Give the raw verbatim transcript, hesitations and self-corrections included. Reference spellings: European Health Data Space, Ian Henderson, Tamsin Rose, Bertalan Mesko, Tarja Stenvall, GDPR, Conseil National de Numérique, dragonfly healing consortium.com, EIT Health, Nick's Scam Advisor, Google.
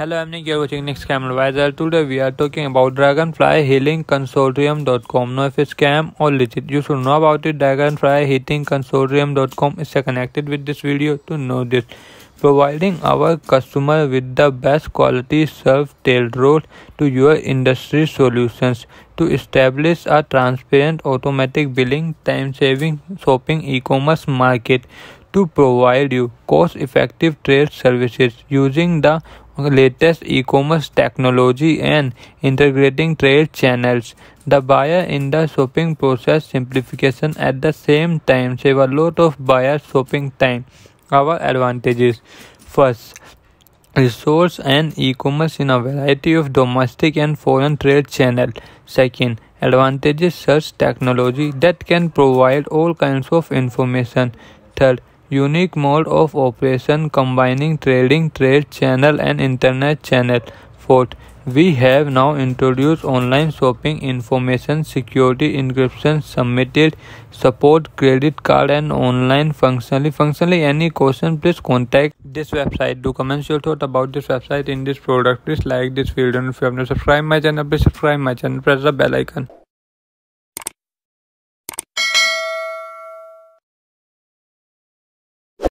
Hello, I'm Nick. You're watching Nick's Scam Advisor. Today we are talking about dragonfly healing consortium dot com. Now, if it's scam or legit, you should know about it. Dragonfly healing consortium dot com is connected with this video to know this. Providing our customer with the best quality self-tailored road to your industry solutions to establish a transparent automatic billing, time-saving shopping e-commerce market to provide you cost-effective trade services using the latest e-commerce technology and integrating trade channels. The buyer in the shopping process simplification at the same time save a lot of buyer shopping time. Our advantages: first, resource and e-commerce in a variety of domestic and foreign trade channels. Second, advantages search technology that can provide all kinds of information. Third, unique mode of operation combining trading, trade channel and internet channel. Fourth, we have now introduced online shopping, information security, encryption, submitted support, credit card and online functionally. Functionally, any question, please contact this website. Do comment your thought about this website in this product. Please like this video, and if you have not subscribed my channel, please subscribe my channel. Press the bell icon.